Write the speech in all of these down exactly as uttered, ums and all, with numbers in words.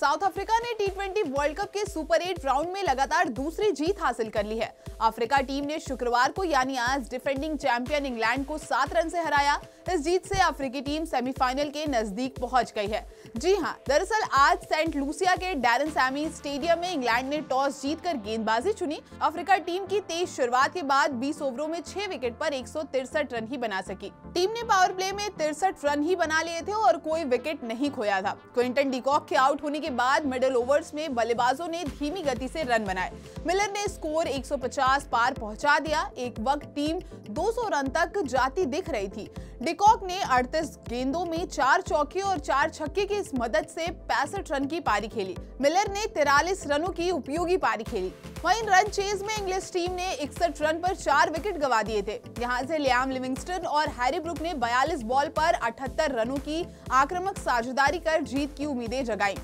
South Africa ने T twenty World Cup के super eight round में लगातार दूसरी जीत हासिल कर ली है। अफ्रीका टीम ने शुक्रवार को यानी आज डिफेंडिंग चैंपियन इंग्लैंड को सात रन से हराया। इस जीत से अफ्रीकी टीम सेमीफाइनल के नजदीक पहुंच गई है। जी हां, दरअसल आज सेंट लूसिया के डेरन सैमी स्टेडियम में इंग्लैंड ने टॉस जीतकर गेंदबाजी चुनी। अफ्रीका टीम की तेज शुरुआत के बाद बीस ओवरों में छह विकेट पर एक सौ तिरसठ रन ही बना सकी। टीम ने पावर प्ले में तिरसठ रन ही बना लिए थे और कोई विकेट नहीं खोया था। क्विंटन डी कॉक के आउट होने के बाद मिडल ओवर्स में बल्लेबाजों ने धीमी गति से रन बनाए। मिलर ने स्कोर एक सौ पचास पार पहुंचा दिया। एक वक्त टीम दो सौ रन तक जाती दिख रही थी। डी कॉक ने अड़तीस गेंदों में चार चौके और चार छक्के की इस मदद से पैंसठ रन की पारी खेली। मिलर ने तिरालीस रनों की उपयोगी पारी खेली। वहीं रन चेज में इंग्लिश टीम ने इकसठ रन पर चार विकेट गवा दिए थे। यहाँ से लियाम लिविंगस्टन और हैरी ब्रुक ने बयालीस बॉल पर अठहत्तर रनों की आक्रामक साझेदारी कर जीत की उम्मीदें जगाई।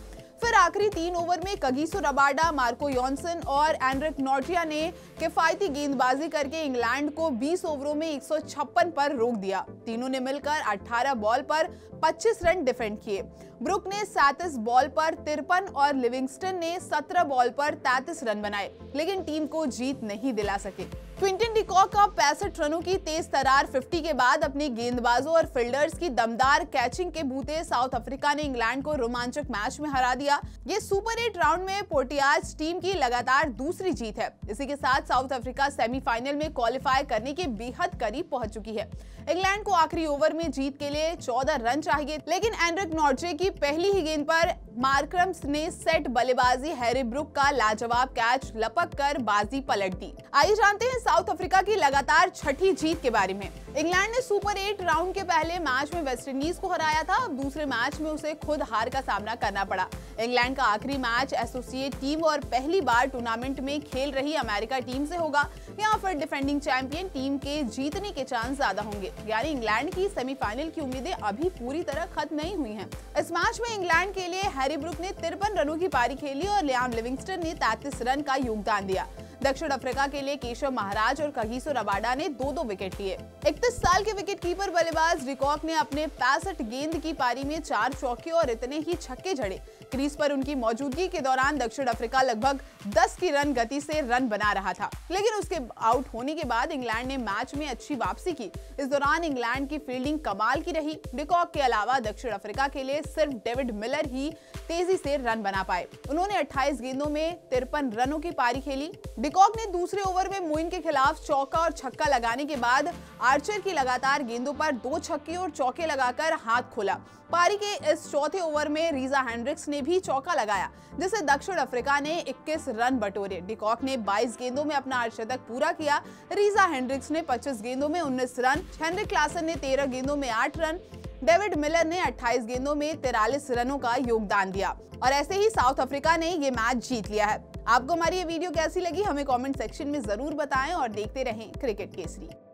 फिर आखिरी तीन ओवर में कगिसो रबाडा, मार्को यॉनसन और एनरिक नॉर्टिया ने किफायती गेंदबाजी करके इंग्लैंड को बीस ओवरों में एक सौ छप्पन पर रोक दिया। तीनों ने मिलकर अठारह बॉल पर पच्चीस रन डिफेंड किए। ब्रुक ने सैंतीस बॉल पर तिरपन और लिविंगस्टन ने सत्रह बॉल पर तैंतीस रन बनाए, लेकिन टीम को जीत नहीं दिला सके। क्विंटन डी कॉक का पैंसठ रनों की तेज तरार फिफ्टी के बाद अपने गेंदबाजों और फील्डर्स की दमदार कैचिंग के बूते साउथ अफ्रीका ने इंग्लैंड को रोमांचक मैच में हरा दिया। ये सुपर एट राउंड में पोर्टियाज टीम की लगातार दूसरी जीत है। इसी के साथ साउथ अफ्रीका सेमीफाइनल में क्वालिफाई करने के बेहद करीब पहुंच चुकी है। इंग्लैंड को आखिरी ओवर में जीत के लिए चौदह रन चाहिए, लेकिन एनरिक नॉर्जे की पहली ही गेंद पर मार्क्रम्स ने सेट बल्लेबाजी हैरी ब्रुक का लाजवाब कैच लपक कर बाजी पलट दी। आइए जानते हैं साउथ अफ्रीका की लगातार छठी जीत के बारे में। इंग्लैंड ने सुपर एट राउंड के पहले मैच में वेस्टइंडीज को हराया था। अब दूसरे मैच में उसे खुद हार का सामना करना पड़ा। इंग्लैंड का आखिरी मैच एसोसिएट टीम और पहली बार टूर्नामेंट में खेल रही अमेरिका टीम से होगा। यहाँ पर डिफेंडिंग चैंपियन टीम के जीतने के चांस ज्यादा होंगे, यानी इंग्लैंड की सेमीफाइनल की उम्मीदें अभी पूरी तरह खत्म नहीं हुई है। इस मैच में इंग्लैंड के लिए हैरी ब्रुक ने तिरपन रनों की पारी खेली और लियाम लिविंगस्टन ने तैंतीस रन का योगदान दिया। दक्षिण अफ्रीका के लिए केशव महाराज और कगिसो रबाडा ने दो दो विकेट लिए। इकतीस साल के विकेटकीपर बल्लेबाज डी कॉक ने अपने पैंसठ गेंद की पारी में चार चौके और इतने ही छक्के जड़े। क्रीज पर उनकी मौजूदगी के दौरान दक्षिण अफ्रीका लगभग दस की रन गति से रन बना रहा था, लेकिन उसके आउट होने के बाद इंग्लैंड ने मैच में अच्छी वापसी की। इस दौरान इंग्लैंड की फील्डिंग कमाल की रही। डी कॉक के अलावा दक्षिण अफ्रीका के लिए सिर्फ डेविड मिलर ही तेजी से रन बना पाए। उन्होंने अट्ठाईस गेंदों में तिरपन रनों की पारी खेली। डी कॉक ने दूसरे ओवर में मोइन के खिलाफ चौका और छक्का लगाने के बाद आर्चर की लगातार गेंदों पर दो छक्के और चौके लगाकर हाथ खोला। पारी के इस चौथे ओवर में रीजा हैंड्रिक्स ने भी चौका लगाया, जिससे दक्षिण अफ्रीका ने इक्कीस रन बटोरे। डी कॉक ने बाईस गेंदों में अपना अर्धशतक पूरा किया। रीजा हेंड्रिक्स ने पच्चीस गेंदों में उन्नीस रन, हेनरिक क्लासन ने तेरह गेंदों में आठ रन, डेविड मिलर ने अट्ठाईस गेंदों में तिरालीस रनों का योगदान दिया और ऐसे ही साउथ अफ्रीका ने ये मैच जीत लिया है। आपको हमारी ये वीडियो कैसी लगी हमें कॉमेंट सेक्शन में जरूर बताएं और देखते रहें क्रिकेट केसरी।